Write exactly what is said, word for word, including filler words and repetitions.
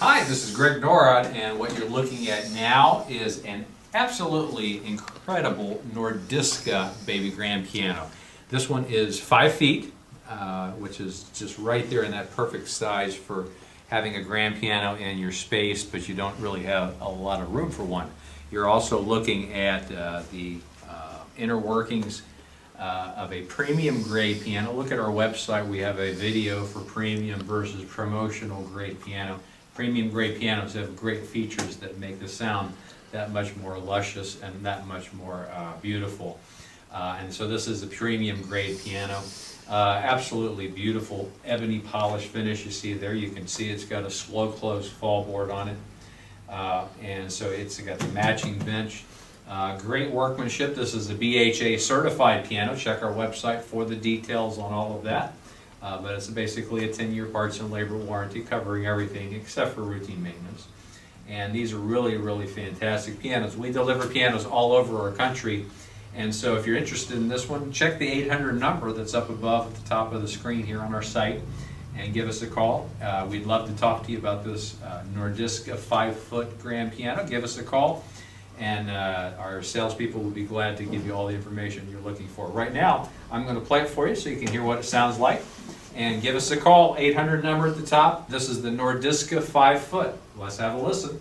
Hi, this is Greg Dorad, and what you're looking at now is an absolutely incredible Nordiska baby grand piano. This one is five feet, uh, which is just right there in that perfect size for having a grand piano in your space, but you don't really have a lot of room for one. You're also looking at uh, the uh, inner workings Uh, of a premium grade piano. Look at our website, we have a video for premium versus promotional grade piano. Premium grade pianos have great features that make the sound that much more luscious and that much more uh, beautiful. Uh, and so this is a premium grade piano. Uh, absolutely beautiful ebony polished finish you see there. You can see it's got a slow close fall board on it. Uh, and so it's got the matching bench. Uh, great workmanship. This is a B H A certified piano. Check our website for the details on all of that. Uh, but it's basically a ten year parts and labor warranty covering everything except for routine maintenance. And these are really, really fantastic pianos. We deliver pianos all over our country. And so if you're interested in this one, check the eight hundred number that's up above at the top of the screen here on our site and give us a call. Uh, we'd love to talk to you about this uh, Nordiska five foot grand piano. Give us a call. And uh, our salespeople will be glad to give you all the information you're looking for. Right now, I'm going to play it for you so you can hear what it sounds like. And give us a call, eight hundred number at the top. This is the Nordiska five foot. Let's have a listen.